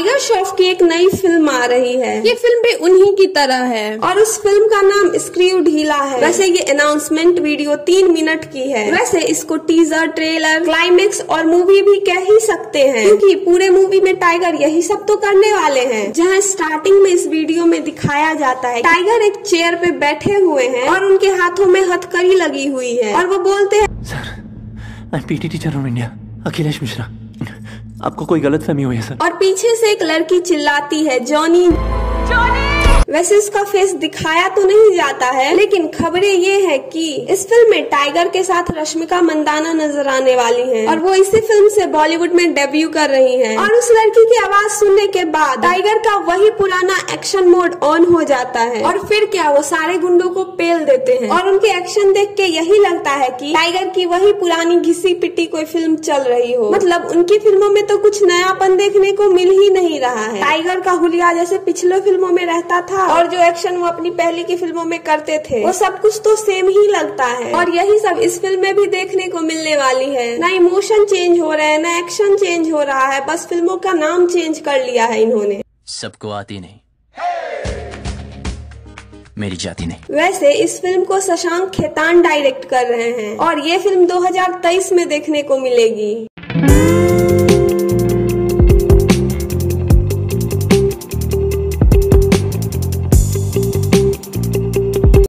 Tiger Shroff की एक नई फिल्म आ रही है। ये फिल्म भी उन्हीं की तरह है और उस फिल्म का नाम स्क्रू ढीला है। वैसे ये अनाउंसमेंट वीडियो 3 मिनट की है। वैसे इसको टीजर, ट्रेलर, क्लाइमेक्स और मूवी भी कह ही सकते हैं क्योंकि पूरे मूवी में टाइगर यही सब तो करने वाले हैं। जहाँ स्टार्टिंग में इस वीडियो में दिखाया जाता है टाइगर एक चेयर पे बैठे हुए हैं और उनके हाथों में हथकड़ी लगी हुई है और वो बोलते हैं, सर मैं पीटी टीचर हूँ इंडिया, अखिलेश मिश्रा, आपको कोई गलतफहमी हुई है सर। और पीछे से एक लड़की चिल्लाती है जॉनी जॉनी। वैसे उसका फेस दिखाया तो नहीं जाता है लेकिन खबरें ये है कि इस फिल्म में टाइगर के साथ रश्मिका मंदाना नजर आने वाली हैं और वो इसी फिल्म से बॉलीवुड में डेब्यू कर रही हैं। और उस लड़की की आवाज सुनने के बाद टाइगर का वही पुराना एक्शन मोड ऑन हो जाता है और फिर क्या वो सारे गुंडों को पेल देते हैं और उनके एक्शन देख के यही लगता है कि टाइगर की वही पुरानी घिसी पिटी कोई फिल्म चल रही हो। मतलब उनकी फिल्मों में तो कुछ नयापन देखने को मिल ही नहीं रहा है। टाइगर का हुलिया जैसे पिछले फिल्मों में रहता था और जो एक्शन वो अपनी पहले की फिल्मों में करते थे वो सब कुछ तो सेम ही लगता है और यही सब इस फिल्म में भी देखने को मिलने वाली है। ना इमोशन चेंज हो रहे हैं ना एक्शन चेंज हो रहा है, बस फिल्मों का नाम चेंज कर लिया है इन्होंने। सबको आती नहीं मेरी जाति नहीं। वैसे इस फिल्म को शशांक खेतान डायरेक्ट कर रहे हैं और ये फिल्म 2023 में देखने को मिलेगी।